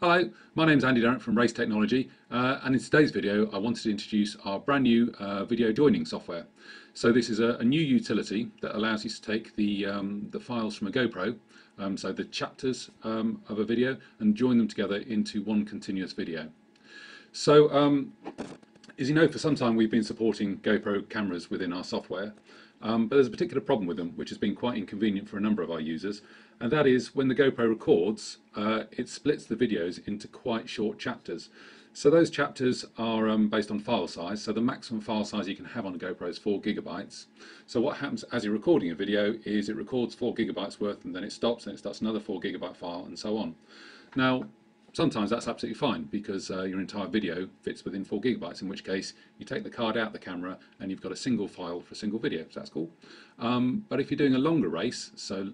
Hello, my name is Andy Durrant from Race Technology, and in today's video I wanted to introduce our brand new video joining software. So this is a new utility that allows you to take the files from a GoPro, so the chapters of a video, and join them together into one continuous video. So as you know, for some time we've been supporting GoPro cameras within our software, but there's a particular problem with them which has been quite inconvenient for a number of our users. And that is, when the GoPro records, it splits the videos into quite short chapters. So those chapters are based on file size. So the maximum file size you can have on a GoPro is 4 GB. So what happens as you're recording a video is it records 4 GB worth, and then it stops, and it starts another 4 GB file, and so on. Now, sometimes that's absolutely fine, because your entire video fits within 4 GB, in which case you take the card out the camera and you've got a single file for a single video, so that's cool. But if you're doing a longer race, so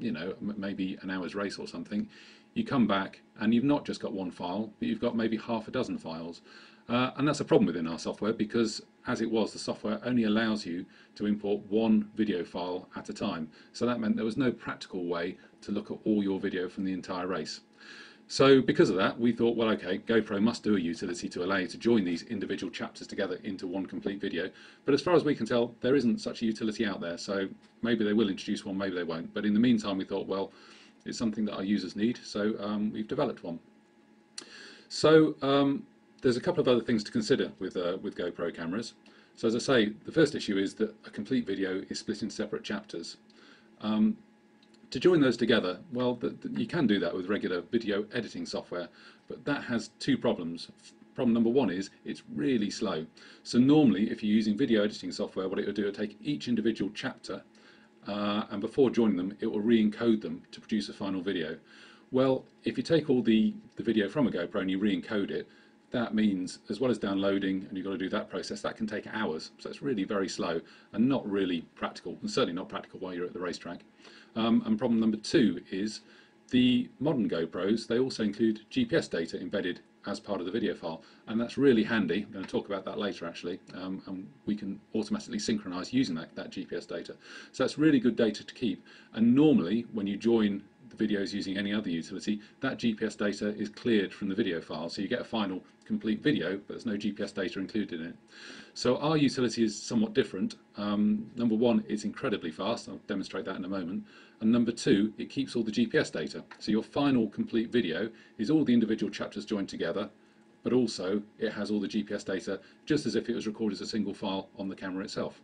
you know, maybe an hour's race or something, you come back and you've not just got one file, but you've got maybe half a dozen files, and that's a problem within our software, because as it was, the software only allows you to import one video file at a time. So that meant there was no practical way to look at all your video from the entire race. So because of that, we thought, well, okay, GoPro must do a utility to allow you to join these individual chapters together into one complete video. But as far as we can tell, there isn't such a utility out there. So maybe they will introduce one, maybe they won't. But in the meantime, we thought, well, it's something that our users need. So we've developed one. So there's a couple of other things to consider with GoPro cameras. So as I say, the first issue is that a complete video is split into separate chapters. To join those together, well, you can do that with regular video editing software, but that has two problems. Problem number one is it's really slow. So normally, if you're using video editing software, what it will do, it will take each individual chapter, and before joining them, it will re-encode them to produce a final video. Well, if you take all the video from a GoPro and you re-encode it, that means, as well as downloading, and you've got to do that process, that can take hours. So it's really very slow and not really practical, and certainly not practical while you're at the racetrack. And problem number two is the modern GoPros, they also include GPS data embedded as part of the video file, and that's really handy. I'm going to talk about that later, actually, and we can automatically synchronize using that GPS data. So that's really good data to keep, and normally when you join the videos using any other utility, that GPS data is cleared from the video file, so you get a final complete video, but there's no GPS data included in it. So our utility is somewhat different. Number one, it's incredibly fast, I'll demonstrate that in a moment, and number two, it keeps all the GPS data, so your final complete video is all the individual chapters joined together, but also it has all the GPS data, just as if it was recorded as a single file on the camera itself.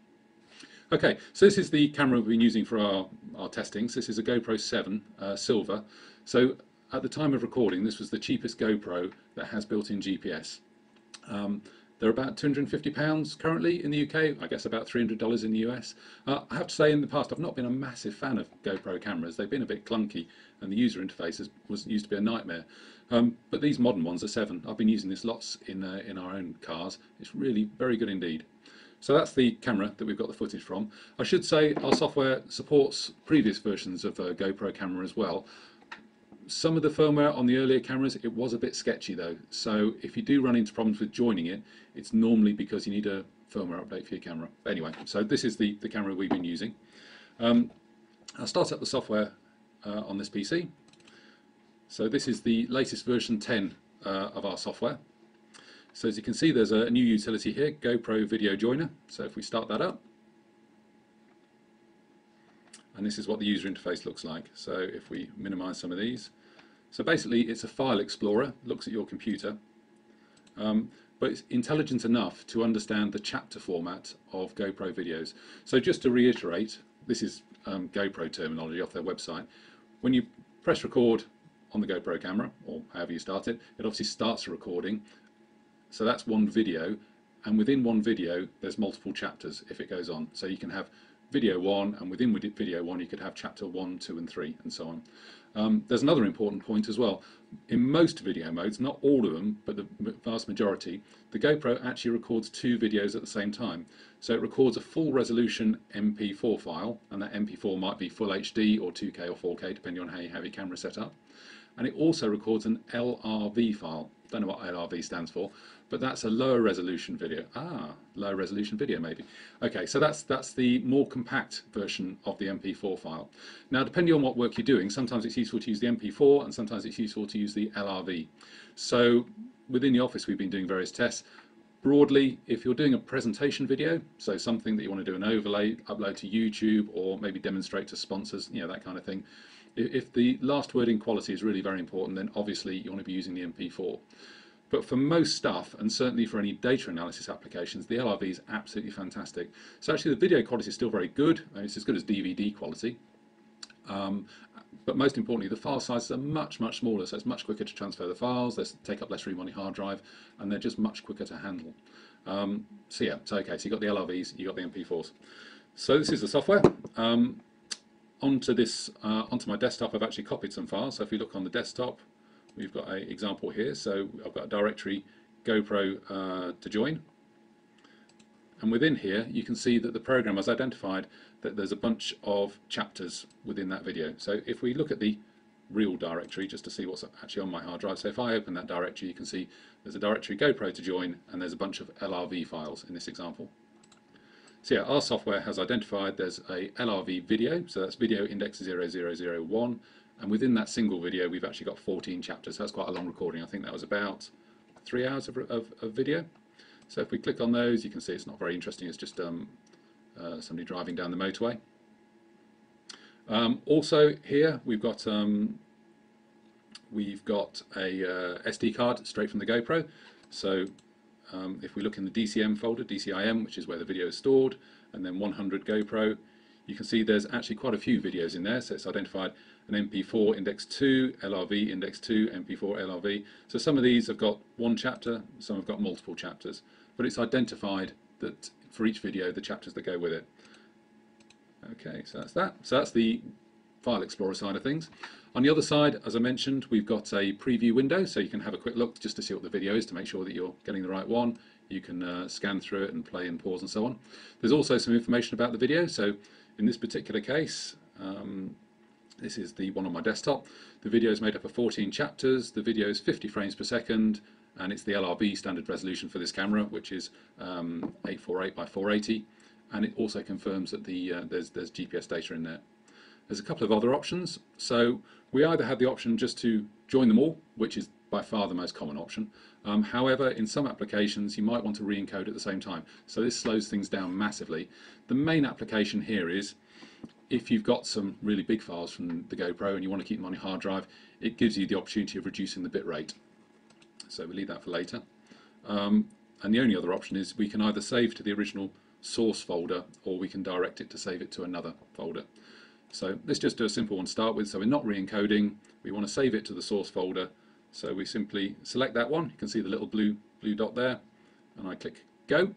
Okay, so this is the camera we've been using for our testing. So this is a GoPro 7 Silver. So at the time of recording, this was the cheapest GoPro that has built-in GPS. They're about £250 currently in the UK, I guess about $300 in the US. I have to say, in the past, I've not been a massive fan of GoPro cameras. They've been a bit clunky, and the user interface used to be a nightmare. But these modern ones are 7. I've been using this lots in our own cars. It's really very good indeed. So that's the camera that we've got the footage from. I should say our software supports previous versions of the GoPro camera as well. Some of the firmware on the earlier cameras, it was a bit sketchy though. So if you do run into problems with joining it, it's normally because you need a firmware update for your camera. But anyway, so this is the camera we've been using. I'll start up the software on this PC. So this is the latest version 10 of our software. So as you can see, there's a new utility here, GoPro Video Joiner. So if we start that up, and this is what the user interface looks like. So if we minimize some of these, so basically it's a file explorer, looks at your computer, but it's intelligent enough to understand the chapter format of GoPro videos. So just to reiterate, this is GoPro terminology off their website. When you press record on the GoPro camera, or however you start it, it obviously starts a recording. So that's one video, and within one video there's multiple chapters if it goes on. So you can have video 1, and within video 1 you could have chapter 1, 2 and 3 and so on. There's another important point as well. In most video modes, not all of them, but the vast majority, the GoPro actually records 2 videos at the same time. So it records a full resolution MP4 file, and that MP4 might be full HD or 2K or 4K, depending on how you have your camera set up. And it also records an LRV file. Don't know what LRV stands for, but that's a lower resolution video. Ah, low resolution video maybe. Okay, so that's the more compact version of the MP4 file. Now, depending on what work you're doing, sometimes it's useful to use the MP4 and sometimes it's useful to use the LRV. So within the office, we've been doing various tests. Broadly, if you're doing a presentation video, so something that you want to do an overlay, upload to YouTube, or maybe demonstrate to sponsors, you know, that kind of thing. If the last word in quality is really very important, then obviously you want to be using the MP4. But for most stuff, and certainly for any data analysis applications, the LRV is absolutely fantastic. So actually the video quality is still very good, and it's as good as DVD quality. But most importantly, the file sizes are much, much smaller, so it's much quicker to transfer the files, they take up less room on your hard drive, and they're just much quicker to handle. So yeah, so okay, so you've got the LRVs, you've got the MP4s. So this is the software. Onto my desktop, I've actually copied some files. So if you look on the desktop, we've got an example here. So I've got a directory, GoPro to join. And within here, you can see that the program has identified that there's a bunch of chapters within that video. So if we look at the real directory, just to see what's actually on my hard drive. So if I open that directory, you can see there's a directory GoPro to join, and there's a bunch of LRV files in this example. So yeah, our software has identified there's a LRV video, so that's video index 0001, and within that single video we've actually got 14 chapters. That's quite a long recording. I think that was about 3 hours of video. So if we click on those, you can see it's not very interesting, it's just somebody driving down the motorway. Also here we've got a SD card straight from the GoPro. So if we look in the DCIM folder, DCIM, which is where the video is stored, and then 100 GoPro, you can see there's actually quite a few videos in there. So it's identified an MP4 index 2, LRV index 2, MP4 LRV. So some of these have got one chapter, some have got multiple chapters, but it's identified that for each video the chapters that go with it. Okay, so that's that. So that's the File Explorer side of things. On the other side, as I mentioned, we've got a preview window, so you can have a quick look just to see what the video is to make sure that you're getting the right one. You can scan through it and play and pause and so on. There's also some information about the video, so in this particular case, this is the one on my desktop. The video is made up of 14 chapters, the video is 50 frames per second, and it's the LRV standard resolution for this camera, which is 848 by 480, and it also confirms that there's GPS data in there. There's a couple of other options. So we either have the option just to join them all, which is by far the most common option. However, in some applications, you might want to re-encode at the same time. So this slows things down massively. The main application here is if you've got some really big files from the GoPro and you want to keep them on your hard drive, it gives you the opportunity of reducing the bit rate. So we'll leave that for later. And the only other option is we can either save to the original source folder or we can direct it to save it to another folder. So let's just do a simple one to start with. So we're not re-encoding, we want to save it to the source folder. So we simply select that one. You can see the little blue dot there, and I click go.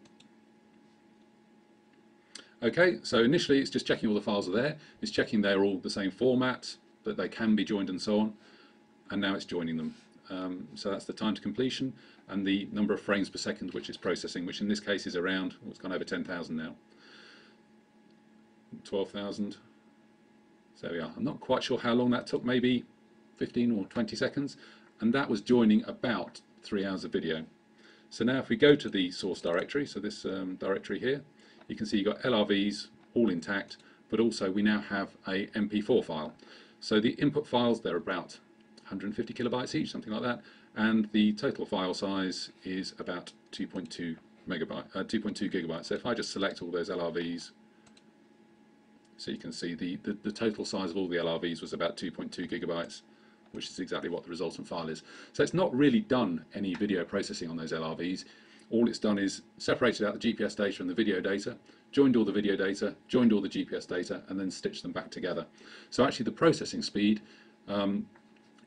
Okay, so initially it's just checking all the files are there. It's checking they're all the same format, that they can be joined and so on. And now it's joining them. So that's the time to completion and the number of frames per second which is processing, which in this case is around, well, it's gone over 10,000 now. 12,000. So there we are. I'm not quite sure how long that took, maybe 15 or 20 seconds, and that was joining about 3 hours of video. So now if we go to the source directory, so this directory here, you can see you've got LRVs all intact, but also we now have a MP4 file. So the input files, they're about 150 kilobytes each, something like that, and the total file size is about 2.2 gigabytes. So if I just select all those LRVs, so you can see the total size of all the LRVs was about 2.2 gigabytes, which is exactly what the resultant file is. So it's not really done any video processing on those LRVs. All it's done is separated out the GPS data and the video data, joined all the video data, joined all the GPS data, and then stitched them back together. So actually the processing speed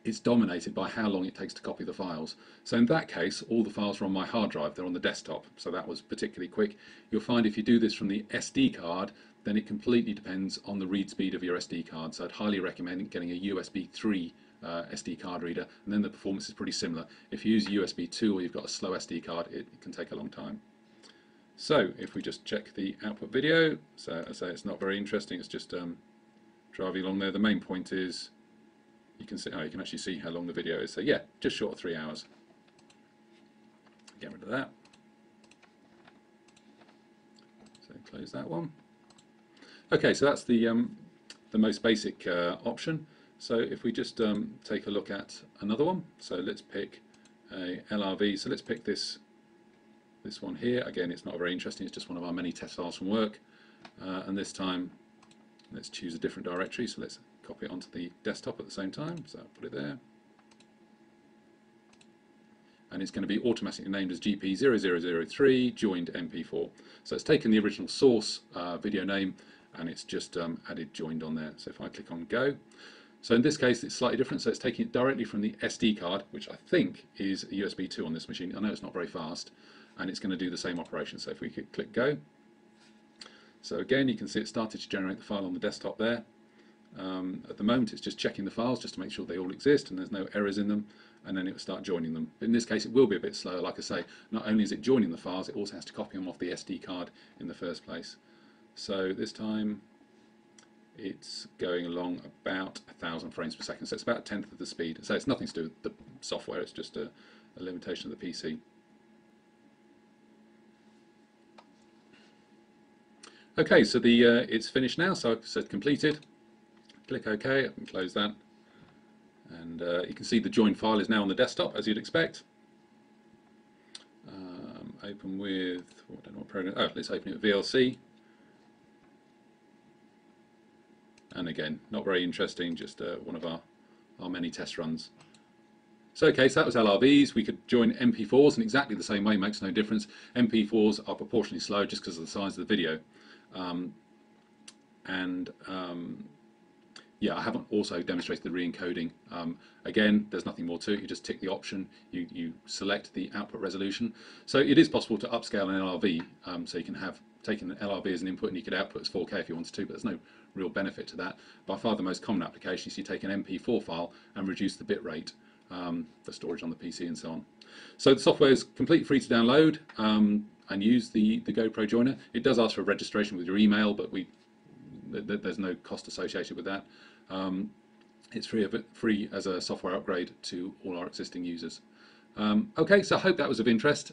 is dominated by how long it takes to copy the files. So in that case, all the files are on my hard drive, they're on the desktop, so that was particularly quick. You'll find if you do this from the SD card, then it completely depends on the read speed of your SD card. So I'd highly recommend getting a USB 3 SD card reader, and then the performance is pretty similar. If you use USB 2 or you've got a slow SD card, it can take a long time. So if we just check the output video, so as I say it's not very interesting, it's just driving along there. The main point is you can see, oh, you can actually see how long the video is. So yeah, just short of 3 hours. get rid of that. So close that one. Okay, so that's the most basic option. So if we just take a look at another one, so let's pick a LRV. So let's pick this one here. Again, it's not very interesting. It's just one of our many test files from work. And this time, let's choose a different directory. So let's copy it onto the desktop at the same time. So I'll put it there. And it's going to be automatically named as GP0003 joined MP4. So it's taken the original source video name and it's just added joined on there. So if I click on go, so in this case it's slightly different, so it's taking it directly from the SD card, which I think is a USB 2 on this machine. I know it's not very fast, and it's going to do the same operation. So if we could click go, so again you can see it started to generate the file on the desktop there. At the moment it's just checking the files just to make sure they all exist and there's no errors in them, and then it will start joining them. But in this case it will be a bit slower. Like I say, not only is it joining the files, it also has to copy them off the SD card in the first place. So this time it's going along about 1,000 frames per second, so it's about a tenth of the speed. So it's nothing to do with the software, it's just a limitation of the PC. Okay, so the it's finished now, so I've said completed. Click OK, I can close that, and you can see the joined file is now on the desktop, as you'd expect. Open with, oh, I don't know what program, oh, let's open it with VLC. And again, not very interesting, just one of our many test runs. So okay, so that was LRVs. We could join MP4s in exactly the same way, makes no difference. MP4s are proportionally slow just because of the size of the video. Yeah, I haven't also demonstrated the re-encoding. Again, there's nothing more to it. You just tick the option, you select the output resolution. So it is possible to upscale an LRV, so you can have taken an LRV as an input and you could output as 4K if you wanted to, but there's no real benefit to that. By far the most common application is you take an MP4 file and reduce the bit rate, the storage on the PC and so on. So the software is completely free to download and use the GoPro joiner. It does ask for registration with your email, but there's no cost associated with that. It's free as a software upgrade to all our existing users. Okay, so I hope that was of interest.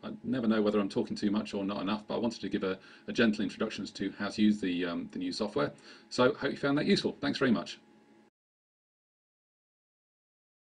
I never know whether I'm talking too much or not enough, but I wanted to give a gentle introduction as to how to use the new software. So I hope you found that useful. Thanks very much.